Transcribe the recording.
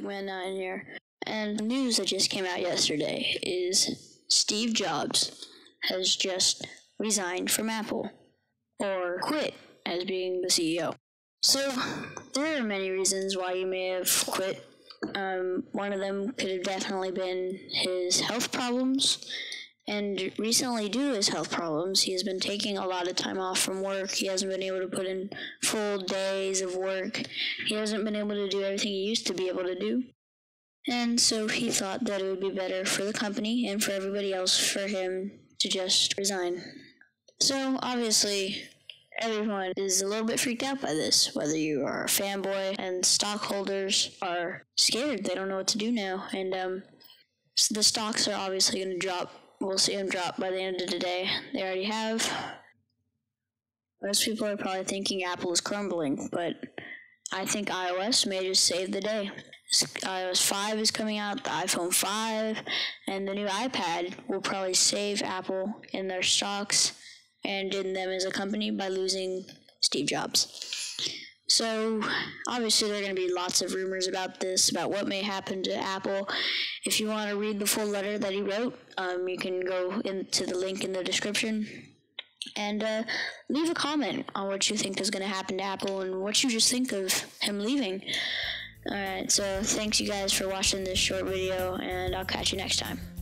Blake Man 9 here. And the news that just came out yesterday is Steve Jobs has just resigned from Apple, or quit as being the CEO. So there are many reasons why you may have quit. One of them could have definitely been his health problems. And recently, due to his health problems, he has been taking a lot of time off from work. He hasn't been able to put in full days of work. He hasn't been able to do everything he used to be able to do. And so he thought that it would be better for the company and for everybody else for him to just resign. So obviously, everyone is a little bit freaked out by this, whether you are a fanboy, and stockholders are scared. They don't know what to do now. And so the stocks are obviously going to drop. We'll see them drop by the end of the day. They already have. Most people are probably thinking Apple is crumbling, but I think iOS may just save the day. iOS 5 is coming out, the iPhone 5, and the new iPad will probably save Apple in their stocks and in them as a company by losing Steve Jobs. So, obviously there are going to be lots of rumors about this, about what may happen to Apple. If you want to read the full letter that he wrote, you can go into the link in the description. And leave a comment on what you think is going to happen to Apple and what you just think of him leaving. Alright, so thanks you guys for watching this short video, and I'll catch you next time.